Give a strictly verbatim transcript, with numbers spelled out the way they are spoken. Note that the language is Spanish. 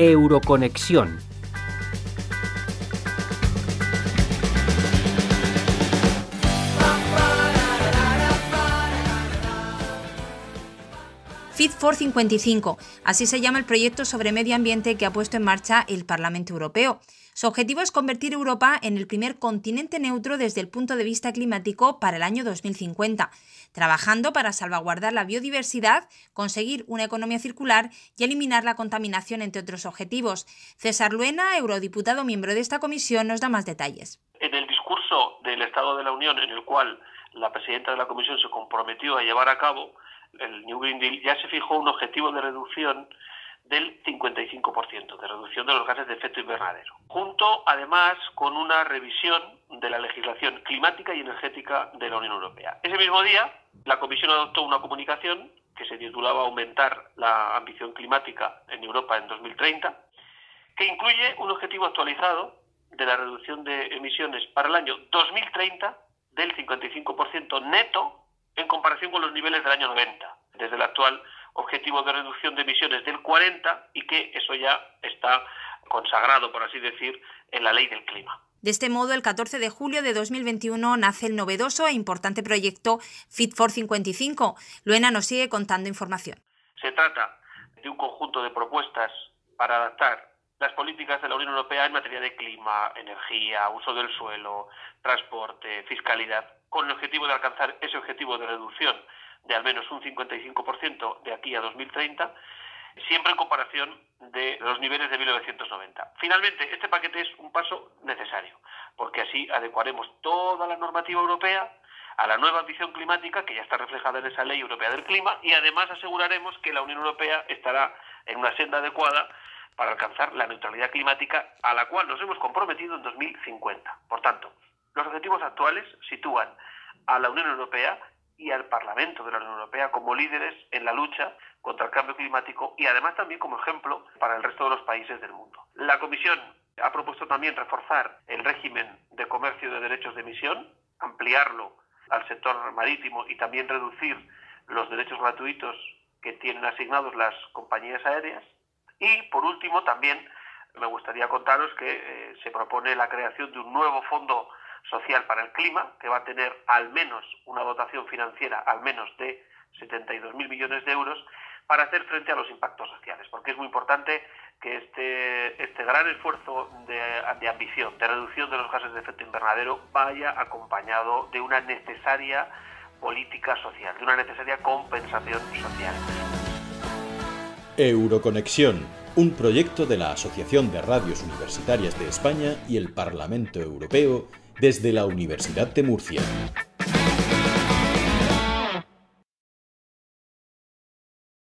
Euroconexión. Fit for cincuenta y cinco, así se llama el proyecto sobre medio ambiente que ha puesto en marcha el Parlamento Europeo. Su objetivo es convertir Europa en el primer continente neutro desde el punto de vista climático para el año dos mil cincuenta, trabajando para salvaguardar la biodiversidad, conseguir una economía circular y eliminar la contaminación, entre otros objetivos. César Luena, eurodiputado miembro de esta comisión, nos da más detalles. En el discurso del Estado de la Unión, en el cual la presidenta de la Comisión se comprometió a llevar a cabo el New Green Deal, ya se fijó un objetivo de reducción del cincuenta y cinco por ciento, de reducción de los gases de efecto invernadero, junto además con una revisión de la legislación climática y energética de la Unión Europea. Ese mismo día, la Comisión adoptó una comunicación que se titulaba Aumentar la ambición climática en Europa en dos mil treinta, que incluye un objetivo actualizado de la reducción de emisiones para el año dos mil treinta del cincuenta y cinco por ciento neto en comparación con los niveles del año noventa, desde el actual objetivo de reducción de emisiones del cuarenta por ciento, y que eso ya está consagrado, por así decir, en la Ley del Clima. De este modo, el catorce de julio de dos mil veintiuno nace el novedoso e importante proyecto Fit for cincuenta y cinco. Luena nos sigue contando información. Se trata de un conjunto de propuestas para adaptar las políticas de la Unión Europea en materia de clima, energía, uso del suelo, transporte, fiscalidad, con el objetivo de alcanzar ese objetivo de reducción de al menos un cincuenta y cinco por ciento de aquí a dos mil treinta, siempre en comparación de los niveles de mil novecientos noventa. Finalmente, este paquete es un paso necesario, porque así adecuaremos toda la normativa europea a la nueva ambición climática que ya está reflejada en esa Ley Europea del Clima, y además aseguraremos que la Unión Europea estará en una senda adecuada para alcanzar la neutralidad climática a la cual nos hemos comprometido en dos mil cincuenta. Por tanto, los objetivos actuales sitúan a la Unión Europea y al Parlamento de la Unión Europea como líderes en la lucha contra el cambio climático y además también como ejemplo para el resto de los países del mundo. La Comisión ha propuesto también reforzar el régimen de comercio de derechos de emisión, ampliarlo al sector marítimo y también reducir los derechos gratuitos que tienen asignados las compañías aéreas. Y por último también me gustaría contaros que eh, se propone la creación de un nuevo fondo social para el clima, que va a tener al menos una dotación financiera al menos de setenta y dos mil millones de euros para hacer frente a los impactos sociales, porque es muy importante que este, este gran esfuerzo de, de ambición, de reducción de los gases de efecto invernadero, vaya acompañado de una necesaria política social, de una necesaria compensación social. Euroconexión, un proyecto de la Asociación de Radios Universitarias de España y el Parlamento Europeo desde la Universidad de Murcia.